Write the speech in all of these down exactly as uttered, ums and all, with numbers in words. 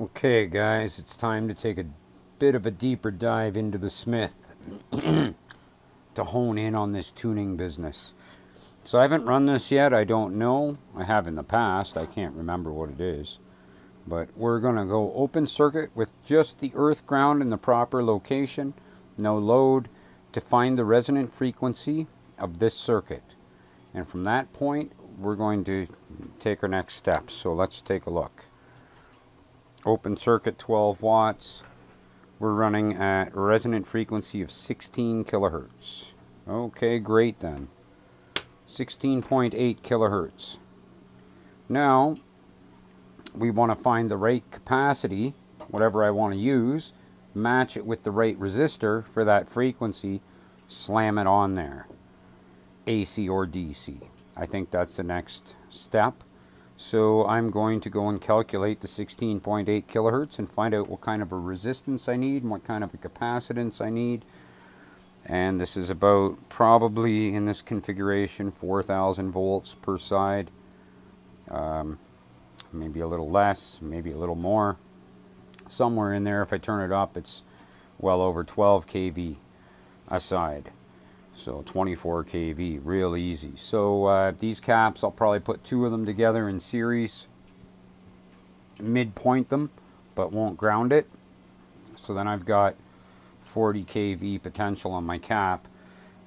Okay guys, it's time to take a bit of a deeper dive into the Smith to hone in on this tuning business. So I haven't run this yet, I don't know. I have in the past, I can't remember what it is. But we're going to go open circuit with just the earth ground in the proper location, no load, to find the resonant frequency of this circuit. And from that point, we're going to take our next steps. So let's take a look. Open circuit twelve watts. We're running at resonant frequency of sixteen kilohertz. Okay, great then. sixteen point eight kilohertz. Now, we want to find the right capacity, whatever I want to use, match it with the right resistor for that frequency, slam it on there. A C or D C. I think that's the next step. So I'm going to go and calculate the sixteen point eight kilohertz and find out what kind of a resistance I need and what kind of a capacitance I need. And this is about, probably in this configuration, four thousand volts per side. Um, maybe a little less, maybe a little more. Somewhere in there, if I turn it up, it's well over twelve k V a side. So twenty-four k V, real easy. So uh, these caps, I'll probably put two of them together in series, midpoint them, but won't ground it. So then I've got forty k V potential on my cap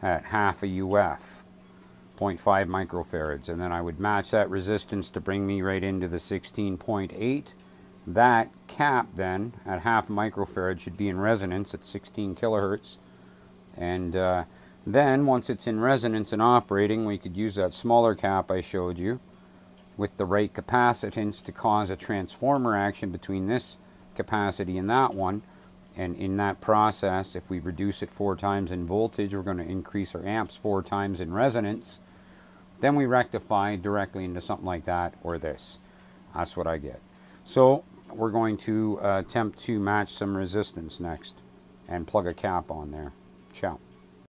at half a U F, zero point five microfarads. And then I would match that resistance to bring me right into the sixteen point eight. That cap then at half a microfarad should be in resonance at sixteen kilohertz. And uh, then, once it's in resonance and operating, we could use that smaller cap I showed you with the right capacitance to cause a transformer action between this capacity and that one. And in that process, if we reduce it four times in voltage, we're going to increase our amps four times in resonance. Then we rectify directly into something like that or this. That's what I get. So we're going to uh, attempt to match some resistance next and plug a cap on there. Ciao.